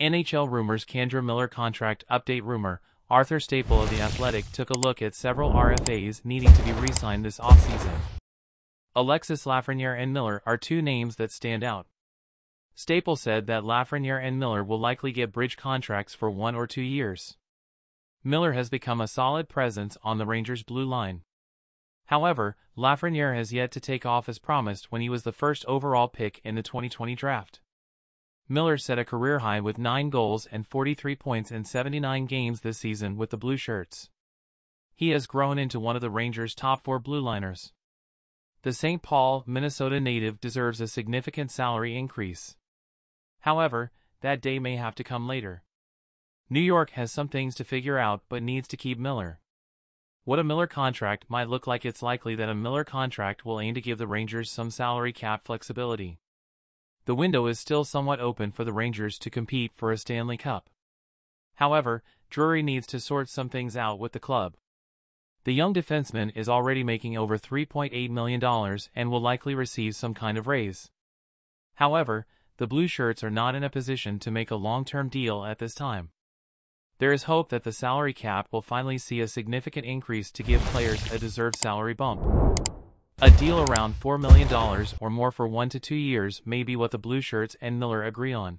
NHL rumors. K'Andre Miller contract update rumor. Arthur Staple of the Athletic took a look at several RFAs needing to be re-signed this offseason. Alexis Lafreniere and Miller are two names that stand out. Staple said that Lafreniere and Miller will likely get bridge contracts for 1 or 2 years. Miller has become a solid presence on the Rangers' blue line. However, Lafreniere has yet to take off as promised when he was the first overall pick in the 2020 draft. Miller set a career high with 9 goals and 43 points in 79 games this season with the Blue Shirts. He has grown into one of the Rangers' top 4 blue liners. The St. Paul, Minnesota native deserves a significant salary increase. However, that day may have to come later. New York has some things to figure out but needs to keep Miller. What a Miller contract might look like. It's likely that a Miller contract will aim to give the Rangers some salary cap flexibility. The window is still somewhat open for the Rangers to compete for a Stanley Cup. However, Drury needs to sort some things out with the club. The young defenseman is already making over $3.8 million and will likely receive some kind of raise. However, the Blue Shirts are not in a position to make a long-term deal at this time. There is hope that the salary cap will finally see a significant increase to give players a deserved salary bump. A deal around $4 million or more for 1 to 2 years may be what the Blue Shirts and Miller agree on.